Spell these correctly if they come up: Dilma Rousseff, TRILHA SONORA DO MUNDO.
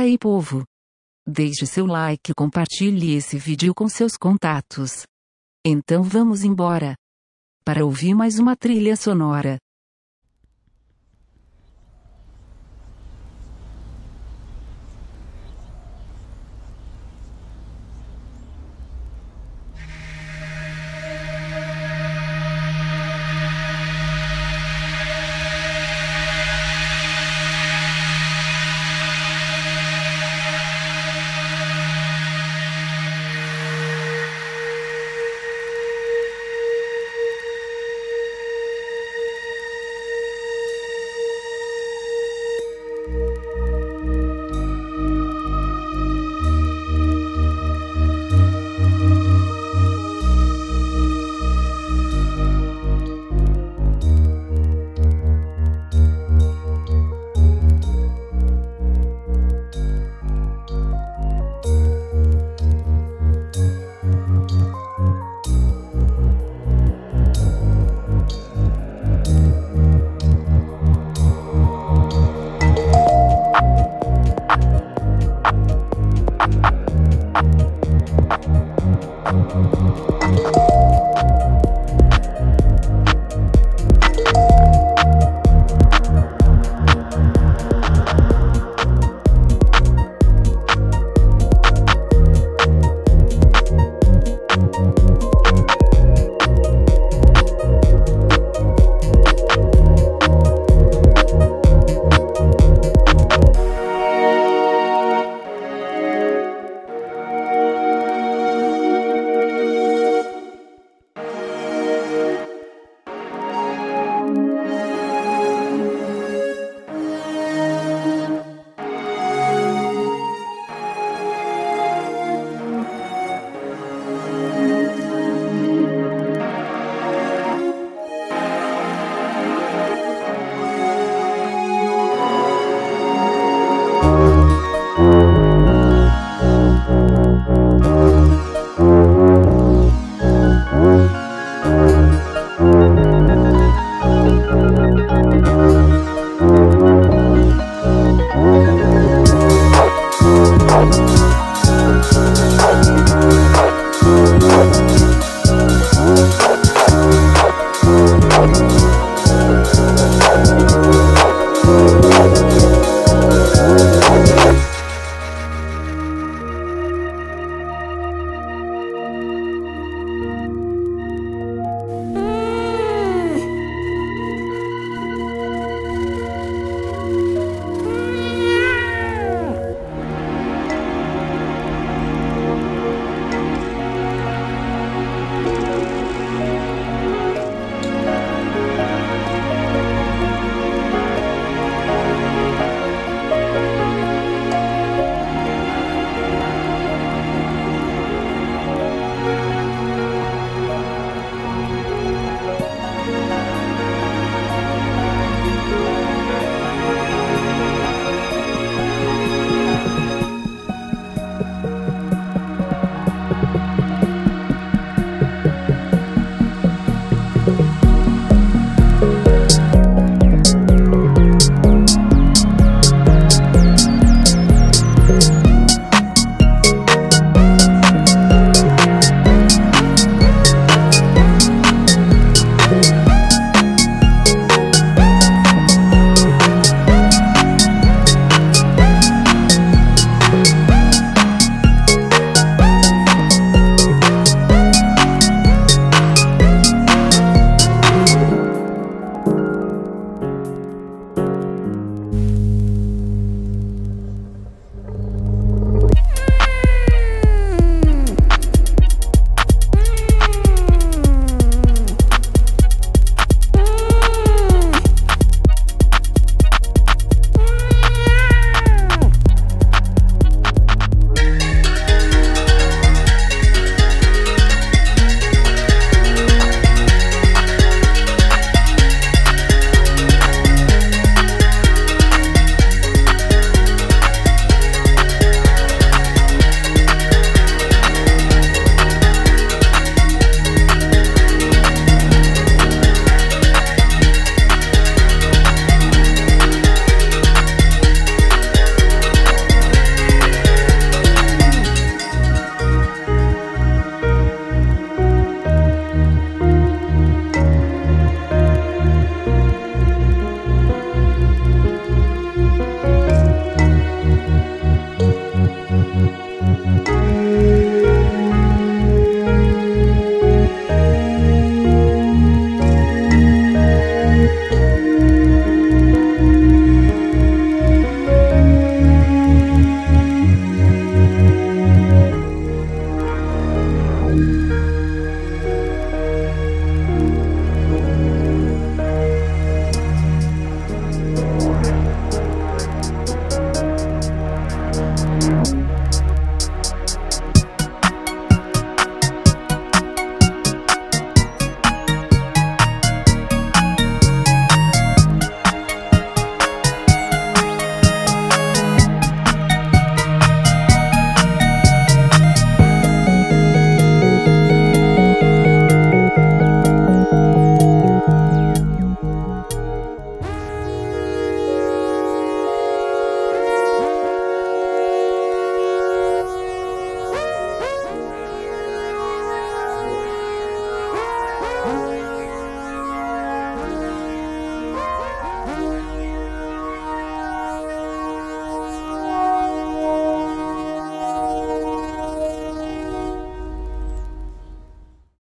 Aí, povo! Deixe seu like e compartilhe esse vídeo com seus contatos. Então vamos embora para ouvir mais uma trilha sonora.